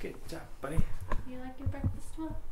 Good job, buddy. You like your breakfast, huh?